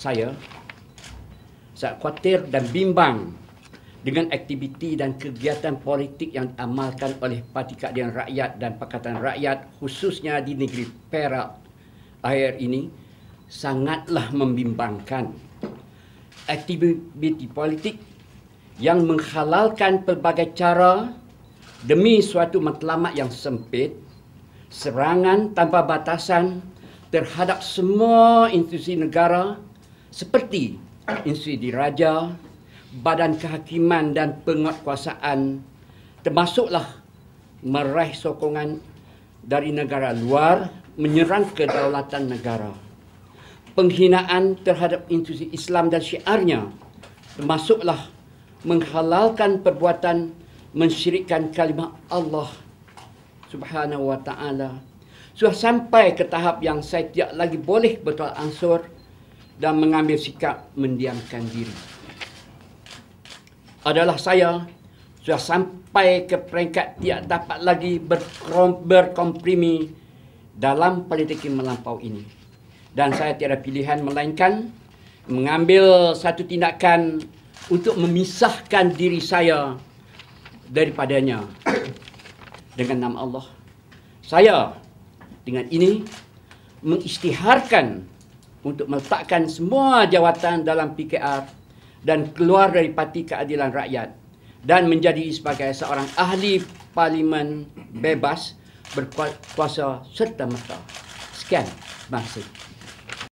saya khawatir dan bimbang dengan aktiviti dan kegiatan politik yang diamalkan oleh Parti Keadilan Rakyat dan Pakatan Rakyat khususnya di negeri Perak akhir ini sangatlah membimbangkan. Aktiviti politik yang menghalalkan pelbagai cara demi suatu matlamat yang sempit, serangan tanpa batasan terhadap semua institusi negara seperti institusi diraja, badan kehakiman dan penguatkuasaan, termasuklah meraih sokongan dari negara luar, menyerang kedaulatan negara, penghinaan terhadap institusi Islam dan syiarnya, termasuklah menghalalkan perbuatan mensyirikkan kalimah Allah Subhanahu Wa Ta'ala. Sudah sampai ke tahap yang saya tidak lagi boleh bertolak ansur dan mengambil sikap mendiamkan diri. Adalah saya sudah sampai ke peringkat tidak dapat lagi berkomprimi dalam politik melampau ini. Dan saya tiada pilihan melainkan mengambil satu tindakan untuk memisahkan diri saya daripadanya. Dengan nama Allah, saya dengan ini mengisytiharkan untuk meletakkan semua jawatan dalam PKR dan keluar dari Parti Keadilan Rakyat dan menjadi sebagai seorang ahli parlimen bebas berkuasa serta merta. Sekian, terima kasih.